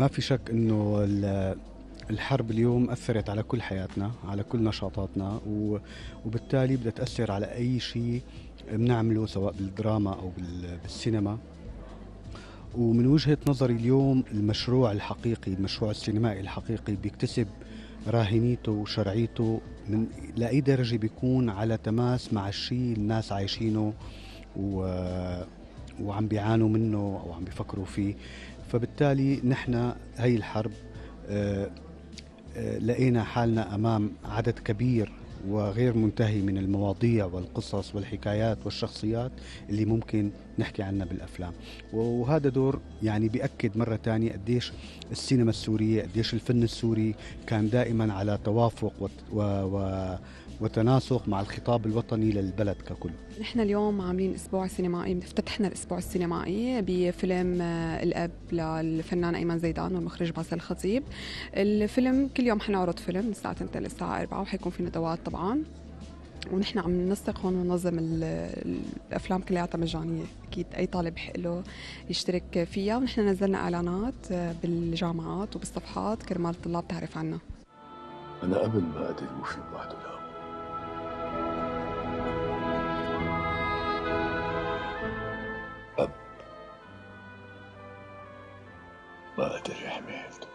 ما في شك انه الحرب اليوم أثرت على كل حياتنا، على كل نشاطاتنا، وبالتالي بدها تأثر على أي شيء بنعمله سواء بالدراما أو بالسينما. ومن وجهة نظري اليوم المشروع الحقيقي، المشروع السينمائي الحقيقي بيكتسب راهنيته وشرعيته من لأي درجة بيكون على تماس مع الشيء الناس عايشينه وعم بيعانوا منه أو عم بيفكروا فيه. فبالتالي نحن هي الحرب لقينا حالنا أمام عدد كبير وغير منتهي من المواضيع والقصص والحكايات والشخصيات اللي ممكن نحكي عنها بالأفلام، وهذا دور يعني بيأكد مرة تانية قديش السينما السورية، قديش الفن السوري كان دائما على توافق وتناسق مع الخطاب الوطني للبلد ككل. نحن اليوم عاملين اسبوع سينمائي، افتتحنا الاسبوع السينمائي بفيلم الاب للفنان ايمن زيدان والمخرج باسل الخطيب. الفيلم كل يوم حنعرض فيلم من الساعه 2 للساعه 4 وحيكون في ندوات طبعا، ونحن عم ننسق هون وننظم الافلام كلياتها مجانيه، اكيد اي طالب حق له يشترك فيها، ونحن نزلنا اعلانات بالجامعات وبالصفحات كرمال الطلاب تعرف عنا. انا قبل ما ادري وش الوعد له ما أدري حميد.